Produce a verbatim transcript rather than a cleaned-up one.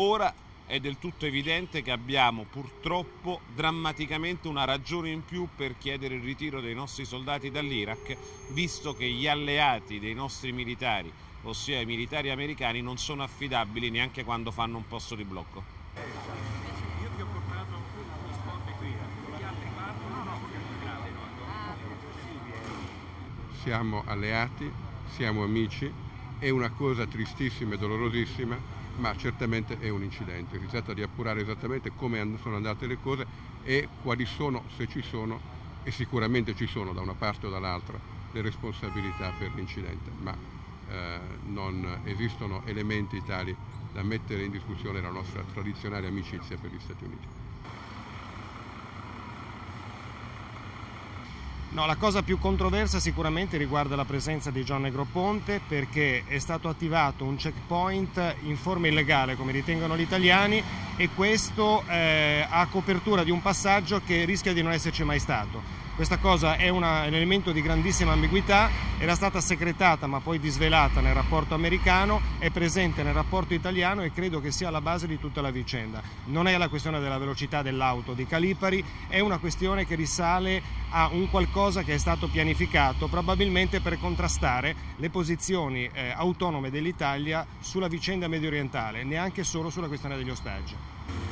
Ora è del tutto evidente che abbiamo purtroppo drammaticamente una ragione in più per chiedere il ritiro dei nostri soldati dall'Iraq, visto che gli alleati dei nostri militari, ossia i militari americani, non sono affidabili neanche quando fanno un posto di blocco. Io ti ho portato uno sport qui, gli altri partono, no, no, perché è più grave, no? Siamo alleati, siamo amici, è una cosa tristissima e dolorosissima, ma certamente è un incidente. Si tratta di appurare esattamente come sono andate le cose e quali sono, se ci sono, e sicuramente ci sono da una parte o dall'altra, le responsabilità per l'incidente, ma eh, non esistono elementi tali da mettere in discussione la nostra tradizionale amicizia per gli Stati Uniti. No, la cosa più controversa sicuramente riguarda la presenza di John Negroponte, perché è stato attivato un checkpoint in forma illegale, come ritengono gli italiani, e questo eh, a copertura di un passaggio che rischia di non esserci mai stato. Questa cosa è una, un elemento di grandissima ambiguità, era stata secretata ma poi disvelata nel rapporto americano, è presente nel rapporto italiano e credo che sia alla base di tutta la vicenda. Non è la questione della velocità dell'auto di Calipari, è una questione che risale a un qualcosa che è stato pianificato probabilmente per contrastare le posizioni eh, autonome dell'Italia sulla vicenda mediorientale, neanche solo sulla questione degli ostaggi.